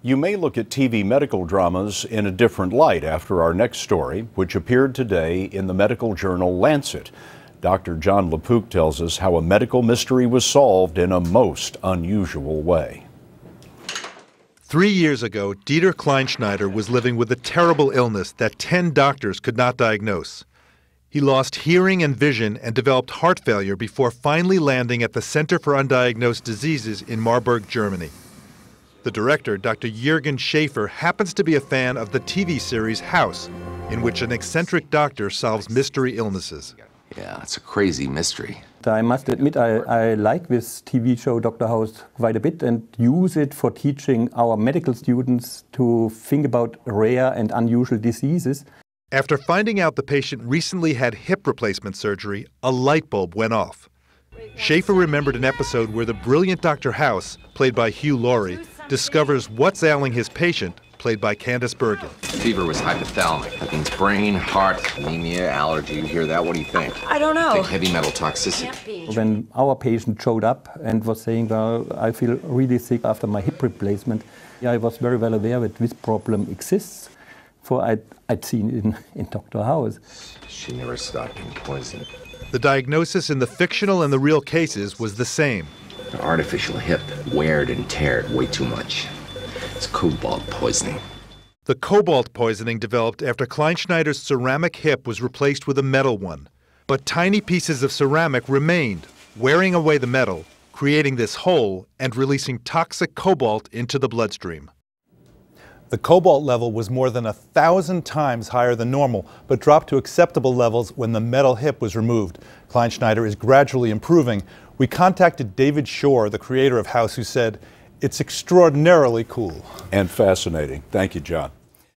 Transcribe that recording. You may look at TV medical dramas in a different light after our next story, which appeared today in the medical journal Lancet. Dr. John LaPook tells us how a medical mystery was solved in a most unusual way. 3 years ago, Dieter Kleinschneider was living with a terrible illness that 10 doctors could not diagnose. He lost hearing and vision and developed heart failure before finally landing at the Center for Undiagnosed Diseases in Marburg, Germany. The director, Dr. Jürgen Schaefer, happens to be a fan of the TV series House, in which an eccentric doctor solves mystery illnesses. Yeah, it's a crazy mystery. I must admit, I like this TV show, Dr. House, quite a bit and use it for teaching our medical students to think about rare and unusual diseases. After finding out the patient recently had hip replacement surgery, a light bulb went off. Schaefer remembered an episode where the brilliant Dr. House, played by Hugh Laurie, discovers what's ailing his patient, played by Candace Bergen. The fever was hypothalamic. That means brain, heart, anemia, allergy. You hear that? What do you think? I don't know. I think heavy metal toxicity. When our patient showed up and was saying, well, I feel really sick after my hip replacement, I was very well aware that this problem exists, for I'd seen it in Dr. House. She never stopped being poisoned. The diagnosis in the fictional and the real cases was the same. An artificial hip weared and teared way too much. It's cobalt poisoning. The cobalt poisoning developed after Kleinschneider's ceramic hip was replaced with a metal one. But tiny pieces of ceramic remained, wearing away the metal, creating this hole and releasing toxic cobalt into the bloodstream. The cobalt level was more than 1,000 times higher than normal, but dropped to acceptable levels when the metal hip was removed. Kleinschneider is gradually improving. We contacted David Shore, the creator of House, who said, "It's extraordinarily cool." And fascinating. Thank you, John.